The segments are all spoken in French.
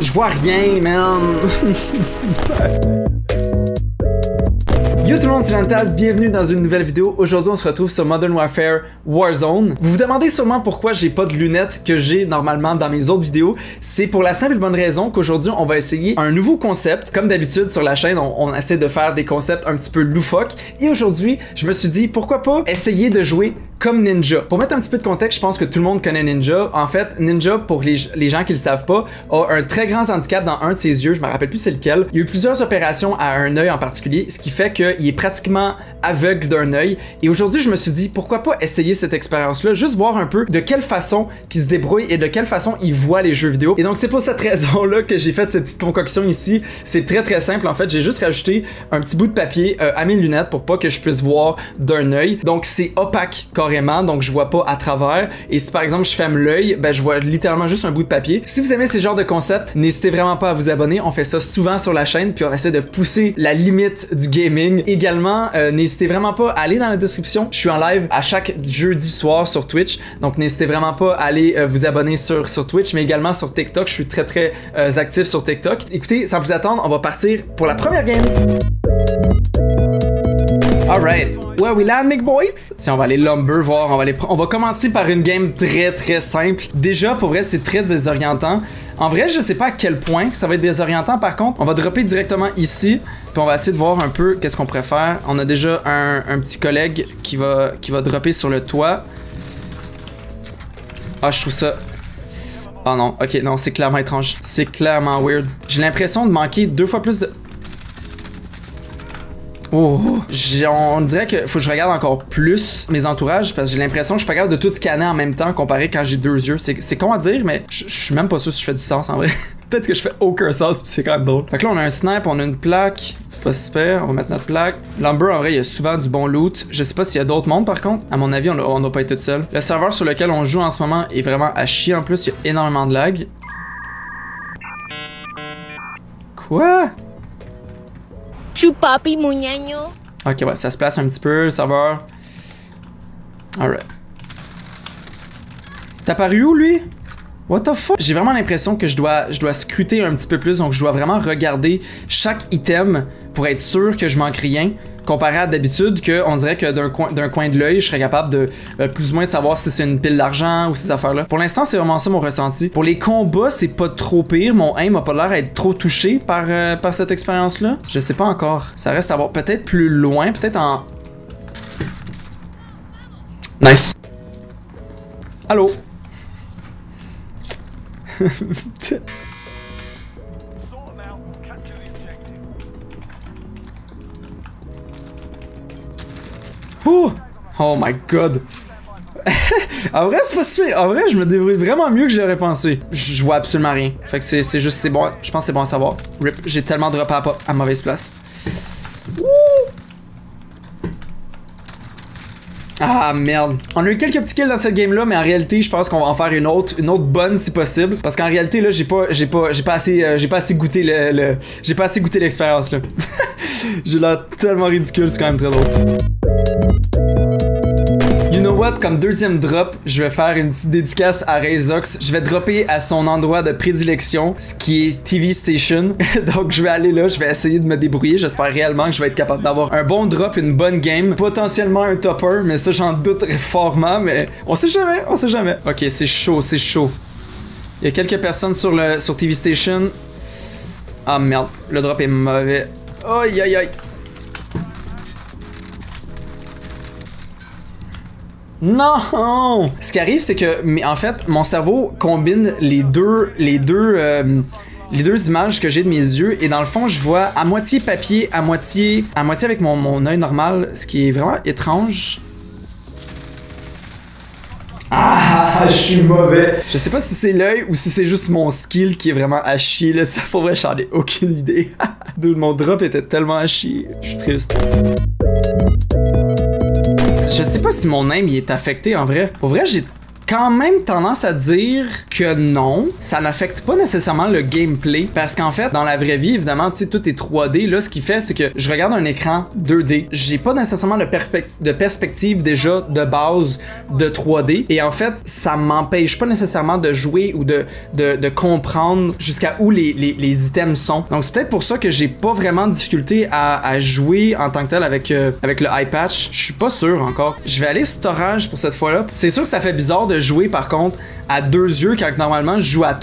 Je vois rien, man. Yo tout le monde, c'est Dantazz, bienvenue dans une nouvelle vidéo. Aujourd'hui, on se retrouve sur Modern Warfare Warzone. Vous vous demandez sûrement pourquoi j'ai pas de lunettes que j'ai normalement dans mes autres vidéos. C'est pour la simple et bonne raison qu'aujourd'hui, on va essayer un nouveau concept. Comme d'habitude sur la chaîne, on essaie de faire des concepts un petit peu loufoques. Et aujourd'hui, je me suis dit pourquoi pas essayer de jouer comme Ninja. Pour mettre un petit peu de contexte, je pense que tout le monde connaît Ninja. En fait, Ninja, pour les gens qui le savent pas, a un très grand handicap dans un de ses yeux. Je me rappelle plus c'est lequel. Il y a eu plusieurs opérations à un œil en particulier, ce qui fait que il est pratiquement aveugle d'un œil. Et aujourd'hui, je me suis dit, pourquoi pas essayer cette expérience-là, juste voir un peu de quelle façon qu'il se débrouille et de quelle façon il voit les jeux vidéo. Et donc, c'est pour cette raison-là que j'ai fait cette petite concoction ici. C'est très, très simple. En fait, j'ai juste rajouté un petit bout de papier à mes lunettes pour pas que je puisse voir d'un œil. Donc, c'est opaque carrément. Donc, je vois pas à travers. Et si, par exemple, je ferme l'œil, ben, je vois littéralement juste un bout de papier. Si vous aimez ces genres de concepts, n'hésitez vraiment pas à vous abonner. On fait ça souvent sur la chaîne, puis on essaie de pousser la limite du gaming. Également, n'hésitez vraiment pas à aller dans la description. Je suis en live à chaque jeudi soir sur Twitch. Donc, n'hésitez vraiment pas à aller vous abonner sur Twitch, mais également sur TikTok. Je suis très, très actif sur TikTok. Écoutez, sans plus attendre, on va partir pour la première game. Alright, where we land, big boys? Tiens, on va aller lumber, voir. On va commencer par une game très, très simple. Déjà, pour vrai, c'est très désorientant. En vrai, je sais pas à quel point ça va être désorientant. Par contre, on va dropper directement ici. Puis on va essayer de voir un peu qu'est-ce qu'on préfère. On a déjà un petit collègue qui va dropper sur le toit. Ah, je trouve ça... Ah non, ok, non, c'est clairement étrange. C'est clairement weird. J'ai l'impression de manquer deux fois plus de... Oh, on dirait que faut que je regarde encore plus mes entourages parce que j'ai l'impression que je suis pas capable de tout scanner en même temps comparé quand j'ai deux yeux. C'est con à dire, mais je suis même pas sûr si je fais du sens en vrai. Peut-être que je fais aucun sens, puis c'est quand même drôle. Fait que là, on a un snipe, on a une plaque. C'est pas super, on va mettre notre plaque. Lumber, en vrai, il y a souvent du bon loot. Je sais pas s'il y a d'autres mondes, par contre. À mon avis, on a pas été tout seul. Le serveur sur lequel on joue en ce moment est vraiment à chier en plus. Il y a énormément de lag. Quoi? Chupapi, mon ñaño. Ok, ouais, ça se place un petit peu, le serveur. Alright. T'as paru où, lui? What the fuck? J'ai vraiment l'impression que je dois scruter un petit peu plus, donc je dois vraiment regarder chaque item pour être sûr que je manque rien. Comparé à d'habitude, qu'on dirait que d'un coin de l'œil, je serais capable de plus ou moins savoir si c'est une pile d'argent ou ces affaires-là. Pour l'instant, c'est vraiment ça mon ressenti. Pour les combats, c'est pas trop pire. Mon aim a pas l'air d'être trop touché par cette expérience-là. Je sais pas encore. Ça reste à voir. Peut-être plus loin, peut-être en... Nice. Allô? Oh! Oh my god! En vrai, c'est pas si pire. En vrai, je me débrouille vraiment mieux que j'aurais pensé. Je vois absolument rien. Fait que c'est juste, c'est bon. Je pense que c'est bon à savoir. Rip, j'ai tellement de repas à mauvaise place. Ah merde. On a eu quelques petits kills dans cette game-là, mais en réalité, je pense qu'on va en faire une autre bonne si possible. Parce qu'en réalité, là, j'ai pas assez goûté l'expérience, là. J'ai l'air tellement ridicule, c'est quand même très drôle. You know what, comme deuxième drop, je vais faire une petite dédicace à Rayzox. Je vais dropper à son endroit de prédilection, ce qui est TV Station. Donc je vais aller là, je vais essayer de me débrouiller. J'espère réellement que je vais être capable d'avoir un bon drop, une bonne game. Potentiellement un topper, mais ça j'en doute fortement, mais on sait jamais, on sait jamais. Ok, c'est chaud, c'est chaud. Il y a quelques personnes sur TV Station. Ah merde, le drop est mauvais. Aïe aïe aïe. Non! Ce qui arrive, c'est que, mais en fait, mon cerveau combine les deux images que j'ai de mes yeux et dans le fond, je vois à moitié papier, à moitié avec mon œil normal, ce qui est vraiment étrange. Ah, je suis mauvais. Je sais pas si c'est l'œil ou si c'est juste mon skill qui est vraiment à chier, là. Ça, pour vrai, j'en ai aucune idée. D'où mon drop était tellement à chier. Je suis triste. Je sais pas si mon aim il est affecté en vrai. Pour vrai, j'ai quand même tendance à dire que non, ça n'affecte pas nécessairement le gameplay, parce qu'en fait, dans la vraie vie, évidemment, tu sais, tout est 3D, là, ce qui fait, c'est que je regarde un écran 2D, j'ai pas nécessairement de perspective déjà de base de 3D, et en fait, ça m'empêche pas nécessairement de jouer ou de comprendre jusqu'à où les items sont. Donc c'est peut-être pour ça que j'ai pas vraiment de difficulté à jouer en tant que tel avec, avec le eye patch. Je suis pas sûr encore. Je vais aller storage pour cette fois-là. C'est sûr que ça fait bizarre de jouer par contre à deux yeux quand normalement je joue à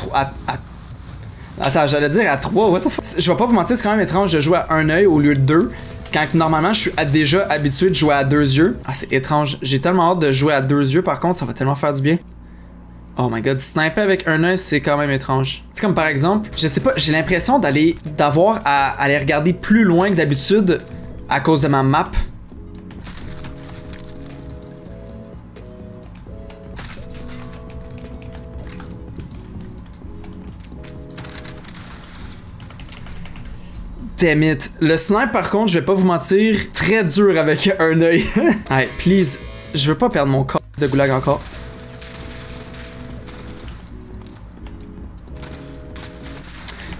attends, j'allais dire à trois, what the fuck? Je vais pas vous mentir, c'est quand même étrange de jouer à un œil au lieu de deux, quand normalement je suis déjà habitué de jouer à deux yeux. Ah, c'est étrange, j'ai tellement hâte de jouer à deux yeux par contre, ça va tellement faire du bien. Oh my god, sniper avec un œil, c'est quand même étrange. C'est comme par exemple, je sais pas, j'ai l'impression d'avoir à aller regarder plus loin que d'habitude à cause de ma map. Damn it. Le sniper par contre, je vais pas vous mentir, très dur avec un œil. Allez, please, je veux pas perdre mon corps de goulag encore.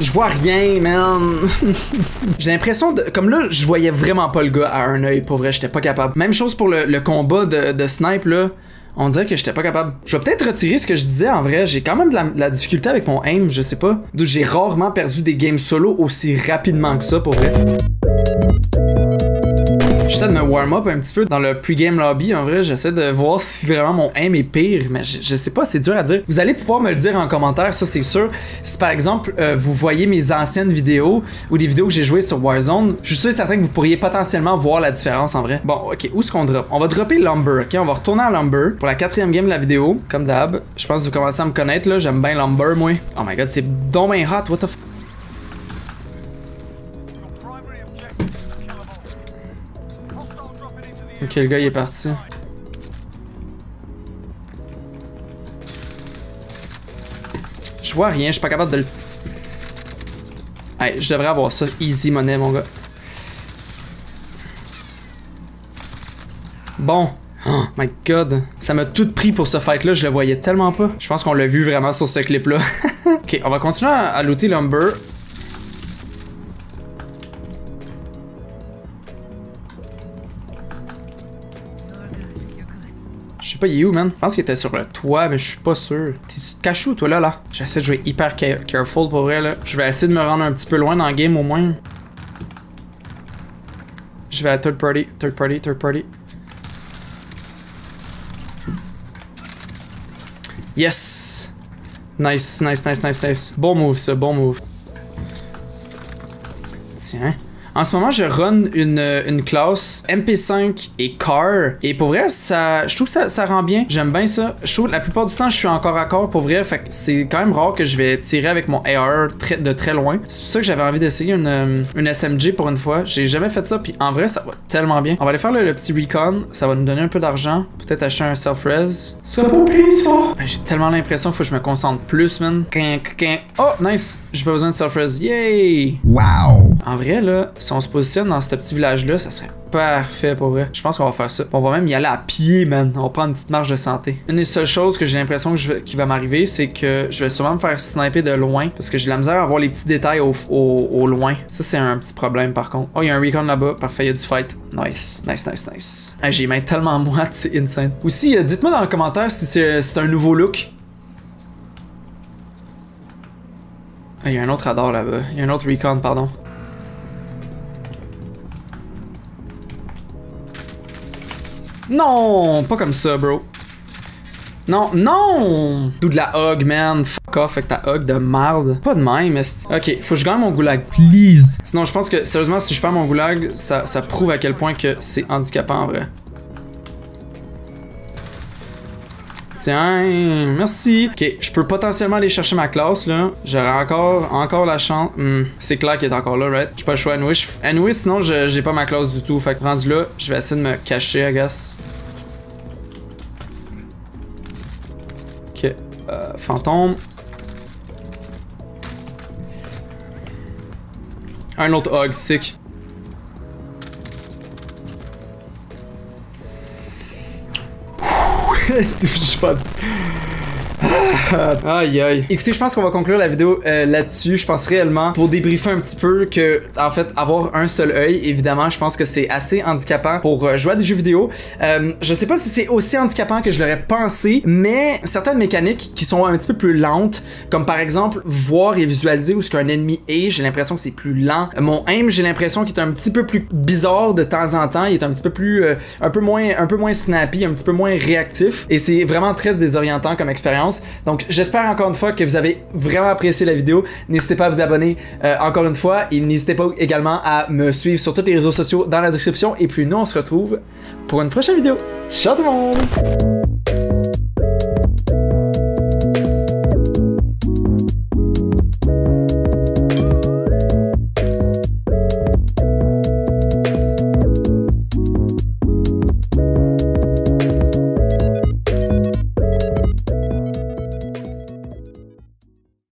Je vois rien, man. J'ai l'impression de... Comme là, je voyais vraiment pas le gars à un œil. Pour vrai, j'étais pas capable. Même chose pour le combat de snipe, là. On dirait que j'étais pas capable. Je vais peut-être retirer ce que je disais, en vrai. J'ai quand même de la difficulté avec mon aim, je sais pas. D'où j'ai rarement perdu des games solo aussi rapidement que ça, pour vrai. J'essaie de me warm-up un petit peu dans le pre-game lobby, en vrai, j'essaie de voir si vraiment mon aim est pire, mais je sais pas, c'est dur à dire. Vous allez pouvoir me le dire en commentaire, ça c'est sûr. Si par exemple, vous voyez mes anciennes vidéos ou des vidéos que j'ai jouées sur Warzone, je suis sûr et certain que vous pourriez potentiellement voir la différence en vrai. Bon, ok, où est-ce qu'on drop? On va dropper Lumber, ok? On va retourner à Lumber pour la 4e game de la vidéo, comme d'hab. Je pense que vous commencez à me connaître, là, j'aime bien Lumber, moi. Oh my god, c'est dommage hot, what the f***? Ok, le gars il est parti. Je vois rien, je suis pas capable de le... Allez, je devrais avoir ça. Easy money, mon gars. Bon. Oh my god. Ça m'a tout pris pour ce fight-là, je le voyais tellement pas. Je pense qu'on l'a vu vraiment sur ce clip-là. Ok, on va continuer à looter Lumber. Je sais pas, il est où, man? Je pense qu'il était sur le toit, mais je suis pas sûr. Tu te caches où, toi, là, là? J'essaie de jouer hyper careful pour vrai, là. Je vais essayer de me rendre un petit peu loin dans le game, au moins. Je vais à third party. Yes! Nice. Bon move, ça, bon move. Tiens. En ce moment, je run une classe MP5 et car. Et pour vrai, ça, je trouve que ça rend bien. J'aime bien ça. Je trouve que la plupart du temps, je suis encore à corps pour vrai. Fait que c'est quand même rare que je vais tirer avec mon AR de très loin. C'est pour ça que j'avais envie d'essayer une SMG pour une fois. J'ai jamais fait ça. Puis en vrai, ça va tellement bien. On va aller faire le petit recon. Ça va nous donner un peu d'argent. Peut-être acheter un self-res. Ça va payer, ça. J'ai tellement l'impression qu'il faut que je me concentre plus, man. Oh, nice. J'ai pas besoin de self-res. Yay. Wow. En vrai, là, si on se positionne dans ce petit village-là, ça serait parfait pour vrai. Je pense qu'on va faire ça. On va même y aller à pied, man. On va prendre une petite marche de santé. Une des seules choses que j'ai l'impression qui va m'arriver, c'est que je vais sûrement me faire sniper de loin parce que j'ai la misère à voir les petits détails au loin. Ça, c'est un petit problème par contre. Oh, il y a un recon là-bas. Parfait, il y a du fight. Nice. Ah, j'ai les mains tellement moites, c'est insane. Aussi, dites-moi dans le commentaire si c'est un nouveau look. Ah, il y a un autre radar là-bas. Il y a un autre recon, pardon. Non, pas comme ça, bro. Non! D'où de la hog, man. Fuck off avec ta hog de merde. Pas de même, ok, faut que je gagne mon goulag, please. Sinon, je pense que, sérieusement, si je perds mon goulag, ça prouve à quel point que c'est handicapant, en vrai. Tiens, merci. Ok, je peux potentiellement aller chercher ma classe, là. J'aurais encore la chance. C'est clair qu'il est encore là, right? J'ai pas le choix, anyway. Anyway, sinon, j'ai pas ma classe du tout. Fait que rendu là, je vais essayer de me cacher, I guess. Ok, fantôme. Un autre hog, sick. Je suis pas... Aïe aïe. Écoutez, je pense qu'on va conclure la vidéo là-dessus. Je pense réellement, pour débriefer un petit peu, que en fait avoir un seul œil, évidemment, je pense que c'est assez handicapant pour jouer à des jeux vidéo. Je sais pas si c'est aussi handicapant que je l'aurais pensé, mais certaines mécaniques qui sont un petit peu plus lentes, comme par exemple voir et visualiser où ce qu'un ennemi est, j'ai l'impression que c'est plus lent. Mon aim, j'ai l'impression qu'il est un petit peu plus bizarre de temps en temps, il est un petit peu plus un peu moins snappy, un petit peu moins réactif, et c'est vraiment très désorientant comme expérience. Donc j'espère encore une fois que vous avez vraiment apprécié la vidéo. N'hésitez pas à vous abonner encore une fois, et n'hésitez pas également à me suivre sur tous les réseaux sociaux dans la description, et puis nous on se retrouve pour une prochaine vidéo. Ciao tout le monde!